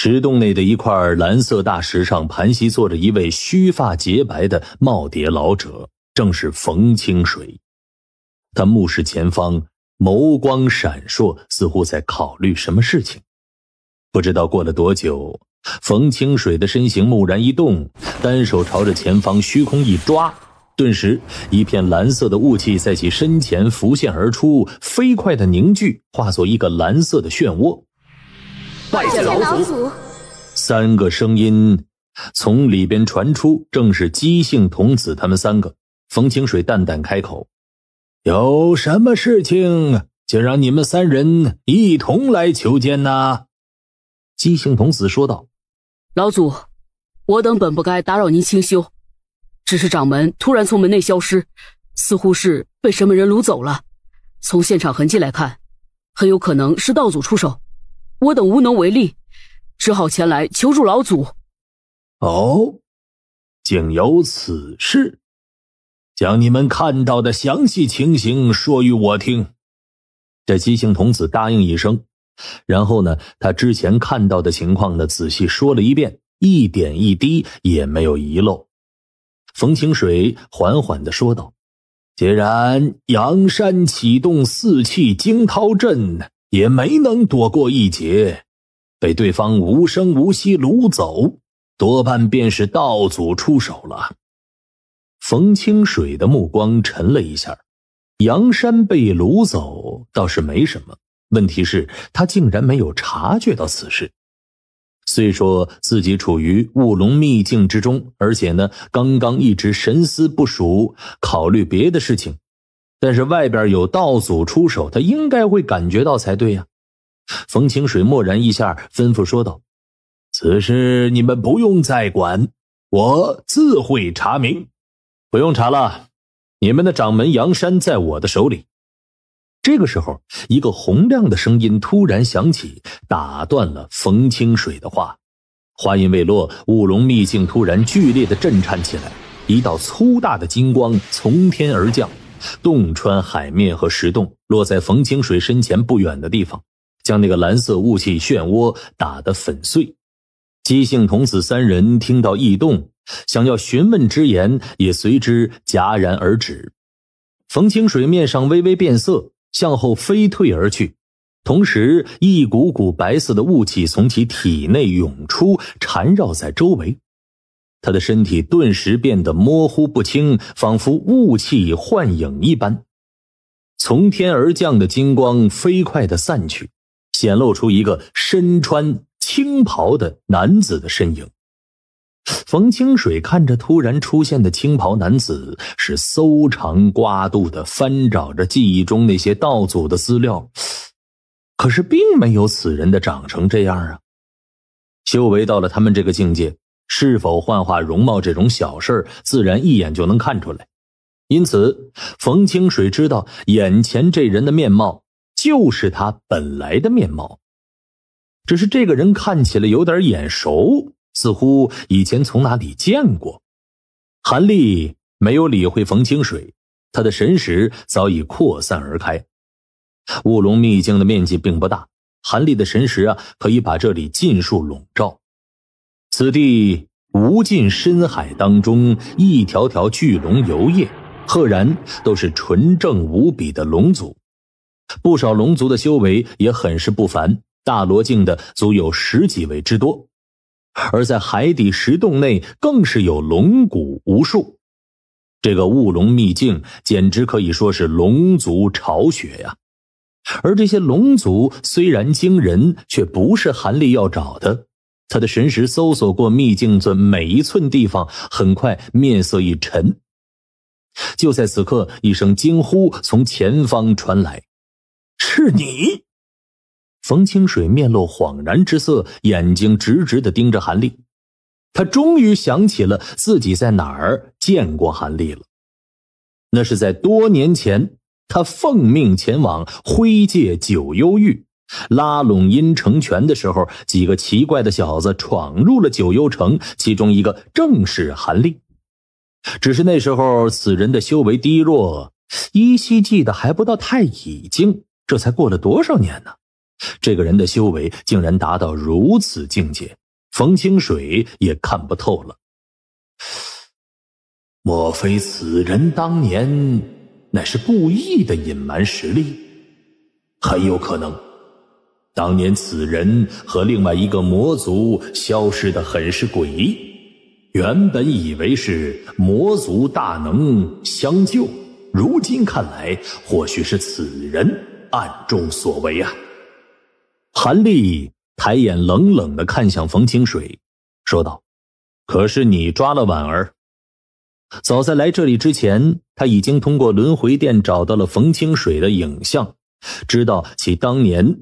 石洞内的一块蓝色大石上盘膝坐着一位须发洁白的耄耋老者，正是冯清水。他目视前方，眸光闪烁，似乎在考虑什么事情。不知道过了多久，冯清水的身形蓦然一动，单手朝着前方虚空一抓，顿时一片蓝色的雾气在其身前浮现而出，飞快的凝聚，化作一个蓝色的漩涡。拜见老祖！三个声音从里边传出，正是姬姓童子他们三个。冯清水淡淡开口：有什么事情就让你们三人一同来求见呢？姬姓童子说道：老祖，我等本不该打扰您清修，只是掌门突然从门内消失，似乎是被什么人掳走了。从现场痕迹来看，很有可能是道祖出手，我等无能为力，只好前来求助老祖。哦，竟有此事，将你们看到的详细情形说与我听。这姬姓童子答应一声，然后呢，他之前看到的情况呢，仔细说了一遍，一点一滴也没有遗漏。冯清水缓缓地说道：既然阳山启动四气惊涛阵，也没能躲过一劫，被对方无声无息掳走，多半便是道祖出手了。冯清水的目光沉了一下，阳山被掳走倒是没什么，问题是他竟然没有察觉到此事。虽说自己处于雾龙秘境之中，而且呢，刚刚一直神思不属，考虑别的事情，但是外边有道祖出手，他应该会感觉到才对呀。冯清水默然一下，吩咐说道：此事你们不用再管，我自会查明。不用查了，你们的掌门阳山在我的手里。这个时候，一个洪亮的声音突然响起，打断了冯清水的话。话音未落，雾龙秘境突然剧烈的震颤起来，一道粗大的金光从天而降，洞穿海面和石洞，落在冯清水身前不远的地方，将那个蓝色雾气漩涡打得粉碎。姬姓童子三人听到异动，想要询问之言也随之戛然而止。冯清水面上微微变色，向后飞退而去，同时一股股白色的雾气从其体内涌出，缠绕在周围。他的身体顿时变得模糊不清，仿佛雾气幻影一般。从天而降的金光飞快地散去，显露出一个身穿青袍的男子的身影。冯清水看着突然出现的青袍男子，是搜肠刮肚地翻找着记忆中那些道祖的资料，可是并没有此人的长成这样啊。修为到了他们这个境界，是否幻化容貌这种小事自然一眼就能看出来。因此冯清水知道眼前这人的面貌就是他本来的面貌，只是这个人看起来有点眼熟，似乎以前从哪里见过。韩立没有理会冯清水，他的神识早已扩散而开。雾龙秘境的面积并不大，韩立的神识可以把这里尽数笼罩。此地无尽深海当中，一条条巨龙游曳，赫然都是纯正无比的龙族。不少龙族的修为也很是不凡，大罗境的足有10几位之多。而在海底石洞内更是有龙骨无数，这个雾龙秘境简直可以说是龙族巢穴呀。而这些龙族虽然惊人，却不是韩立要找的。他的神识搜索过秘境的每一寸地方，很快面色一沉。就在此刻，一声惊呼从前方传来：是你！冯清水面露恍然之色，眼睛直直地盯着韩立。他终于想起了自己在哪儿见过韩立了。那是在多年前，他奉命前往灰界九幽域，拉拢阴城泉的时候，几个奇怪的小子闯入了九幽城，其中一个正是韩立。只是那时候此人的修为低弱，依稀记得还不到太乙境，这才过了多少年呢？这个人的修为竟然达到如此境界，冯清水也看不透了。莫非此人当年乃是故意的隐瞒实力？很有可能，当年此人和另外一个魔族消失得很是诡异，原本以为是魔族大能相救，如今看来或许是此人暗中所为啊。韩立抬眼冷冷地看向冯清水，说道：可是你抓了婉儿。早在来这里之前，他已经通过轮回殿找到了冯清水的影像，知道其当年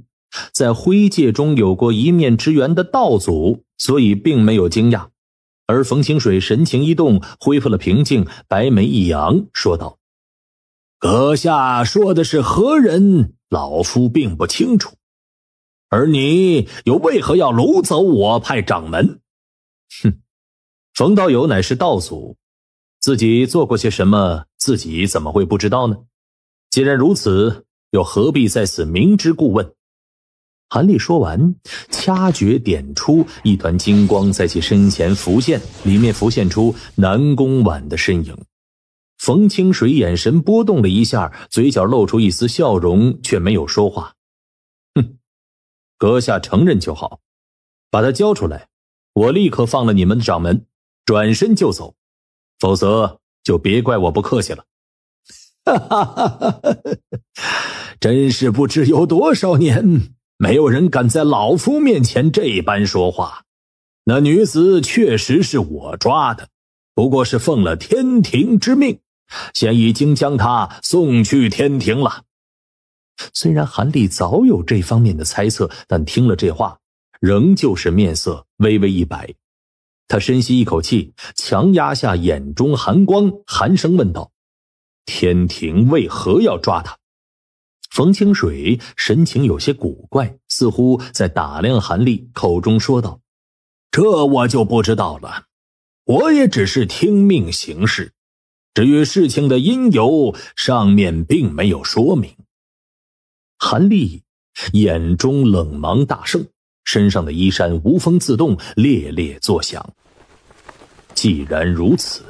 在灰界中有过一面之缘的道祖，所以并没有惊讶。而冯清水神情一动，恢复了平静，白眉一扬，说道：阁下说的是何人？老夫并不清楚。而你又为何要掳走我派掌门？哼，冯道友乃是道祖，自己做过些什么，自己怎么会不知道呢？既然如此，又何必在此明知故问？韩立说完，掐诀点出，一团金光在其身前浮现，里面浮现出南宫婉的身影。冯清水眼神波动了一下，嘴角露出一丝笑容，却没有说话。哼，阁下承认就好，把他交出来，我立刻放了你们的掌门，转身就走。否则就别怪我不客气了。哈哈哈哈，真是不知有多少年没有人敢在老夫面前这般说话。那女子确实是我抓的，不过是奉了天庭之命，现已经将她送去天庭了。虽然韩立早有这方面的猜测，但听了这话仍旧是面色微微一白。他深吸一口气，强压下眼中寒光，寒声问道：天庭为何要抓他？冯清水神情有些古怪，似乎在打量韩立，口中说道：这我就不知道了，我也只是听命行事，至于事情的因由，上面并没有说明。韩立眼中冷芒大盛，身上的衣衫无风自动，猎猎作响。既然如此，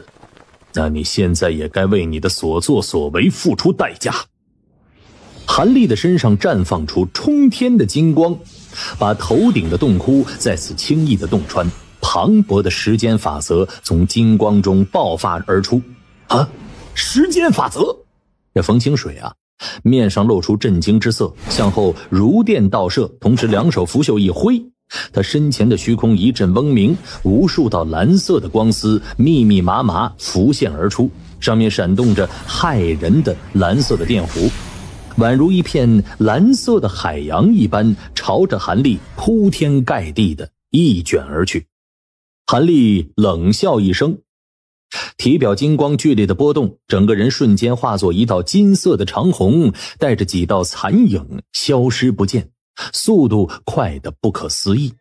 那你现在也该为你的所作所为付出代价。韩立的身上绽放出冲天的金光，把头顶的洞窟再次轻易的洞穿，磅礴的时间法则从金光中爆发而出。啊，时间法则？这冯清水啊，面上露出震惊之色，向后如电倒射，同时两手拂袖一挥，他身前的虚空一阵嗡鸣，无数道蓝色的光丝密密麻麻浮现而出，上面闪动着骇人的蓝色的电弧，宛如一片蓝色的海洋一般，朝着韩立铺天盖地的一卷而去。韩立冷笑一声，体表金光剧烈的波动，整个人瞬间化作一道金色的长虹，带着几道残影消失不见，速度快得不可思议。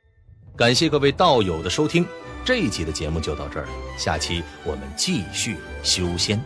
感谢各位道友的收听，这一集的节目就到这儿了，下期我们继续修仙。